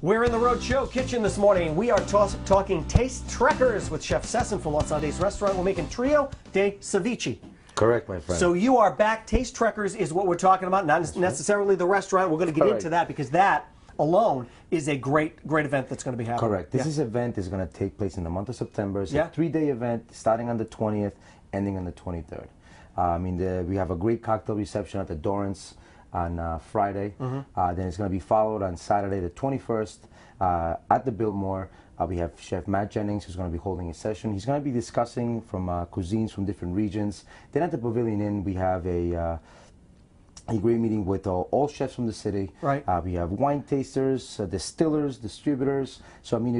We're in the Rhode Show kitchen this morning. We are talking Taste Trekkers with Chef Cesin from Los Andes Restaurant. We're making Trio de Ceviche. Correct, my friend. So you are back. Taste Trekkers is what we're talking about, not necessarily the restaurant. We're going to get into that because that alone is a great event that's going to be happening. Correct. This event is going to take place in the month of September. It's a three-day event starting on the 20th, ending on the 23rd. I mean, we have a great cocktail reception at the Dorrance on Friday. Then it's going to be followed on Saturday the 21st at the Biltmore. We have Chef Matt Jennings, who's going to be holding a session. He's going to be discussing from cuisines from different regions. Then at the Pavilion Inn, we have a great meeting with all chefs from the city. Right. We have wine tasters, distillers, distributors. So I mean,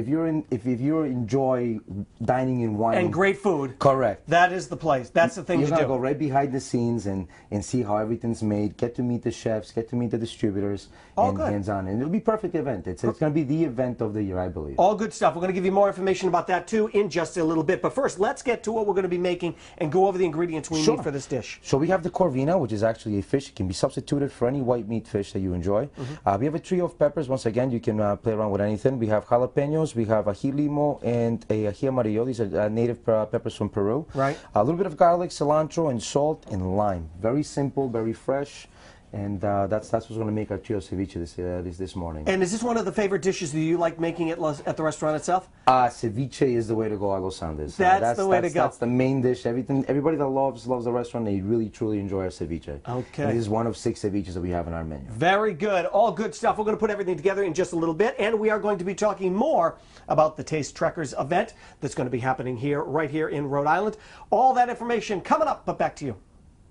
if you enjoy dining in wine and great food, correct. That is the place. That's the thing. You're gonna go right behind the scenes and see how everything's made. Get to meet the chefs. Get to meet the distributors. All good. Hands on, and it'll be a perfect event. It's gonna be the event of the year, I believe. All good stuff. We're gonna give you more information about that too in just a little bit. But first, let's get to what we're gonna be making and go over the ingredients we need for this dish. So we have the corvina, which is actually a fish. It can be substituted for any white meat fish that you enjoy. We have a trio of peppers. Once again, you can play around with anything. We have jalapenos, we have ají limo, and ají amarillo. These are native peppers from Peru. Right. A little bit of garlic, cilantro, and salt, and lime. Very simple, very fresh. And that's what's going to make our trio ceviche this morning. And is this one of the favorite dishes that you like making at the restaurant itself? Ceviche is the way to go at Los Andes. That's the way to go. That's the main dish. Everybody that loves the restaurant, they really, truly enjoy our ceviche. Okay. And this is one of 6 ceviches that we have in our menu. Very good. All good stuff. We're going to put everything together in just a little bit, and we are going to be talking more about the Taste Trekkers event that's going to be happening here, right here in Rhode Island. All that information coming up, but back to you.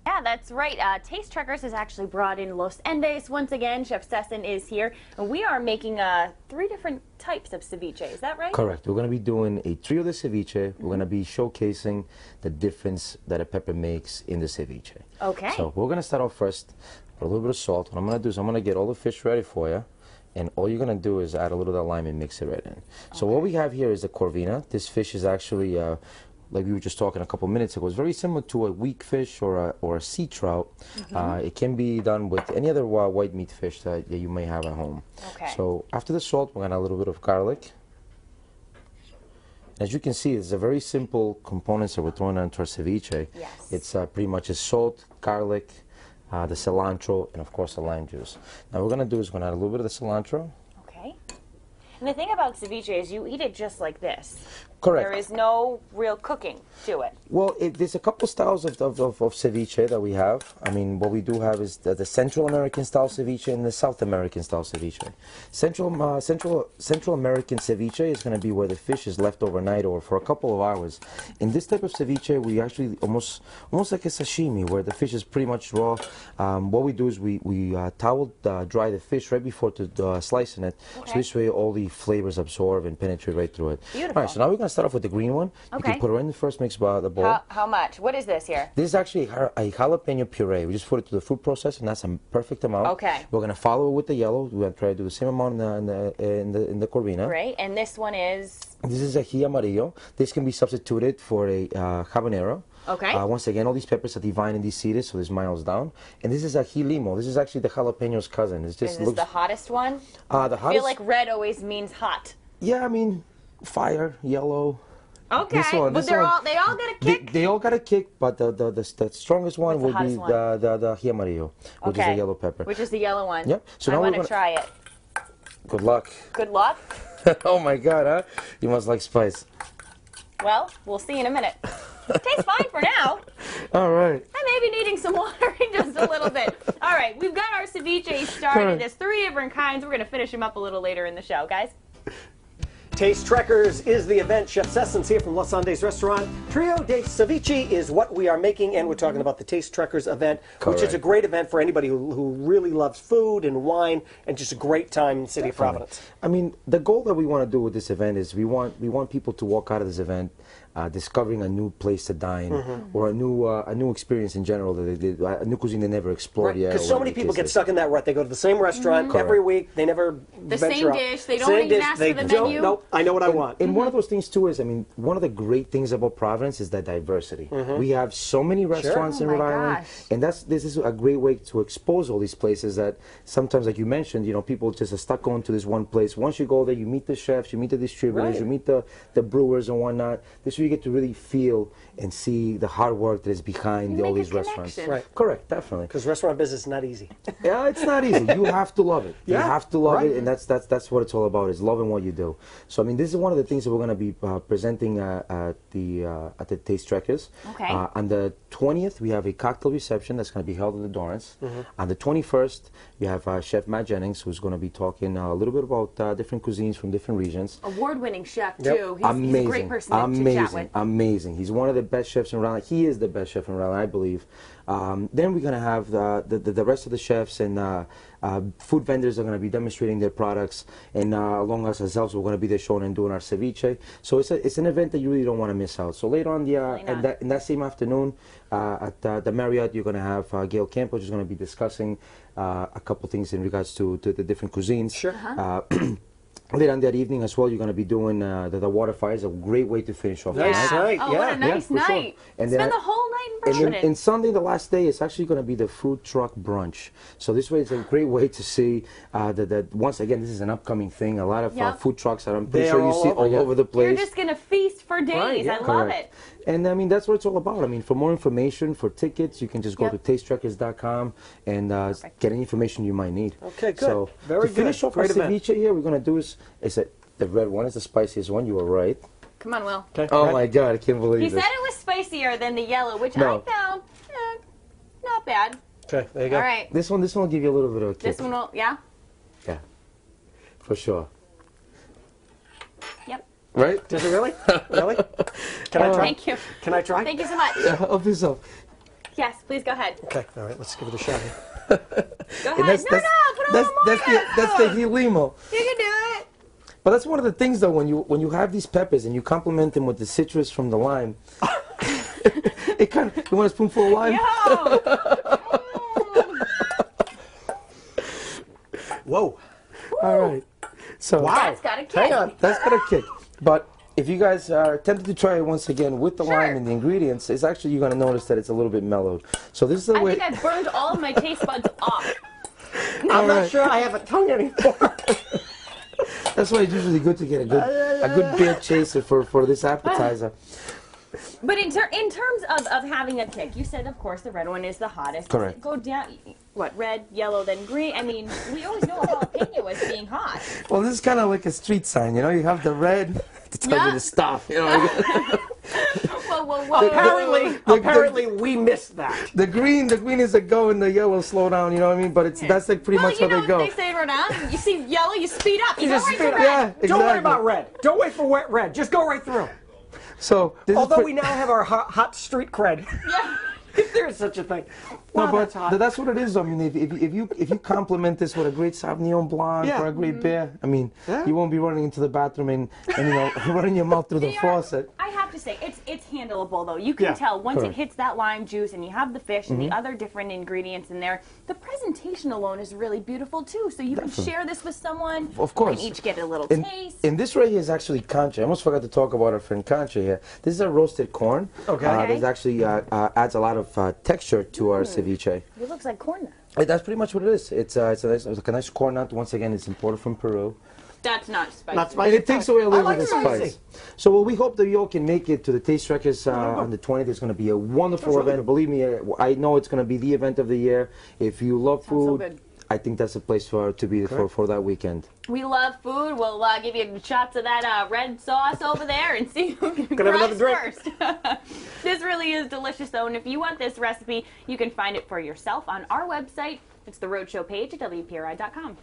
Yeah, that's right. Taste Trekkers has actually brought in Los Andes once again. Chef Cesin is here, and we are making 3 different types of ceviche. Is that right? Correct. We're going to be doing a trio de ceviche. We're going to be showcasing the difference that a pepper makes in the ceviche. Okay. So we're going to start off first with a little bit of salt. What I'm going to do is I'm going to get all the fish ready for you, and all you're going to do is add a little bit of lime and mix it right in. So what we have here is the corvina. This fish is actually... like we were just talking a couple minutes ago, it's very similar to a weak fish or a sea trout. It can be done with any other white meat fish that you may have at home. Okay. So after the salt, we're going to add a little bit of garlic. As you can see, it's a very simple components that we're throwing into our ceviche. Yes. It's pretty much a salt, garlic, the cilantro, and of course the lime juice. Now what we're going to do is we're going to add a little bit of the cilantro. And the thing about ceviche is you eat it just like this. Correct. There is no real cooking to it. Well, there's a couple styles of ceviche that we have. I mean, what we do have is the Central American style ceviche and the South American style ceviche. Central American ceviche is going to be where the fish is left overnight or for a couple of hours. In this type of ceviche, we actually almost like a sashimi, where the fish is pretty much raw. What we do is we towel dry the fish right before slicing it. Okay. So this way, all the flavors absorb and penetrate right through it. Beautiful. All right, so now we're going to start off with the green one. Okay. You can put it right in the first mix by the bowl. How much? What is this here? This is actually a jalapeno puree. We just put it through the food processor, and that's a perfect amount. Okay. We're going to follow it with the yellow. We're going to try to do the same amount in the corvina. Right, and this one is? This is ají amarillo. This can be substituted for a habanero. Okay. Once again, all these peppers are divine and deseeded, so there's miles down. And this is ají limo. This is actually the jalapeno's cousin. It's just is this the hottest one? The hottest. I feel like red always means hot. Yeah, I mean, fire, yellow. Okay, they all got a kick. They all got a kick, but the strongest one would be the ají amarillo, which is the yellow pepper. Which is the yellow one. Yep. So now I want to try it. Good luck. Good luck. Oh my God, huh? You must like spice. Well, we'll see in a minute. It tastes fine for now. All right. I may be needing some water in just a little bit. All right, we've got our ceviche started. Right. There's 3 different kinds. We're going to finish them up a little later in the show, guys. Taste Trekkers is the event. Chef Cesin's here from Los Andes Restaurant. Trio de Ceviche is what we are making, and we're talking about the Taste Trekkers event, correct, which is a great event for anybody who really loves food and wine and just a great time in the city of Providence. I mean, the goal that we want to do with this event is we want people to walk out of this event discovering a new place to dine or a new experience in general, a new cuisine they never explored yet. Because so many people get stuck in that rut. They go to the same restaurant every week. They never venture out. The same dish. They don't even ask for the menu. Nope. I know what I want. And one of those things, too, is, I mean, one of the great things about Providence is that diversity. We have so many restaurants in Rhode Island. And this is a great way to expose all these places that sometimes, like you mentioned, you know, people just are stuck going to this one place. Once you go there, you meet the chefs, you meet the distributors, you meet the brewers and whatnot. This way you get to really feel and see the hard work that is behind all these restaurants. Correct, definitely. Because restaurant business is not easy. Yeah, it's not easy. You have to love it. You have to love it, and that's what it's all about, is loving what you do. So, I mean, this is one of the things that we're going to be presenting at the Taste Trekkers. On the 20th, we have a cocktail reception that's going to be held in the Dorrance. On the 21st, you have Chef Matt Jennings, who's going to be talking a little bit about different cuisines from different regions. Award-winning chef, too. He's a great person to chat with. Amazing. He's one of the best chefs in Rhode Island. He is the best chef in Rhode Island, I believe. Then we're going to have the rest of the chefs and food vendors are going to be demonstrating their products, and along with ourselves, we're going to be there showing and doing our ceviche. So it's an event that you really don't want to miss out. So later on in that same afternoon at the Marriott, you're going to have Gail Campos, who's going to be discussing a couple things in regards to the different cuisines. Later on that evening as well, you're going to be doing the water fire. Is a great way to finish off. What a nice night. Sure. And spend the whole night in Providence. And Sunday, the last day, is actually going to be the food truck brunch. So this way, it's a great way to see that once again, this is an upcoming thing. A lot of food trucks that I'm pretty sure you see all over the place. You're just going to feast for days. I love it. And, I mean, that's what it's all about. I mean, for more information, for tickets, you can just go to tastetrackers.com and get any information you might need. Okay, good. So to finish off our ceviche here, we're going to do the red one is the spiciest one. You were right. Come on, Will. Oh, my God. I can't believe it. He said it was spicier than the yellow, which I found not bad. Okay, there you go. All right. This one will give you a little bit of a kick. This one will, yeah, for sure. Right? Does it really? Really? Can I try? Thank you. Can I try? Thank you so much. Help yourself. Yes, please go ahead. Okay, all right, let's give it a shot here. Go ahead. That's the ají limo. You can do it. But that's one of the things, though, when you have these peppers and you complement them with the citrus from the lime, it kind of, you want a spoonful of lime? Whoa. All right. So, that's got a kick. Hang on, that's got a kick. But if you guys are tempted to try it once again with the lime and the ingredients, it's actually, you're going to notice that it's a little bit mellowed. So this is the way. I think I burned all of my taste buds off. I'm not sure I have a tongue anymore. That's why it's usually good to get a good beer chaser for this appetizer. But in terms of having a kick, you said, of course, the red one is the hottest. Correct. Go down, what, red, yellow, then green? I mean, we always know a jalapeno as being hot. Well, this is kind of like a street sign, you know? You have the red to tell you to stop, you know? Whoa. Apparently, we missed that. The green is a go, and the yellow slow down. You know what I mean? But that's like pretty much how they go. Well, you know what they say, Rhode Island? You see yellow, you speed up. You go right through red. Yeah, exactly. Don't worry about red. Don't wait for wet red. Just go right through. So, although we now have our hot street cred, if there is such a thing. Wow, no, but that's what it is. I mean, if you complement this with a great Sauvignon Blanc or a great beer, I mean, you won't be running into the bathroom and you know running your mouth through the faucet. I have to say, it's handleable though. You can tell once it hits that lime juice and you have the fish and the other different ingredients in there. The presentation alone is really beautiful too. So you can share this with someone. Of course, and each get a little taste. And this right here is actually concha. I almost forgot to talk about our friend concha here. This is a roasted corn. This actually adds a lot of texture to our ceviche. It looks like corn. That's pretty much what it is. It's a nice corn nut. Once again, it's imported from Peru. That's not spicy. Not spicy. It takes away a little bit of spice. So well, we hope that you all can make it to the Taste Trekkers on the 20th. It's going to be a wonderful event. Believe me, I know it's going to be the event of the year. If you love food, I think that's the place to be for that weekend. We love food. We'll give you shots of that red sauce over there and see who can grab first. This really is delicious, though, and if you want this recipe, you can find it for yourself on our website. It's the Rhode Show page at WPRI.com.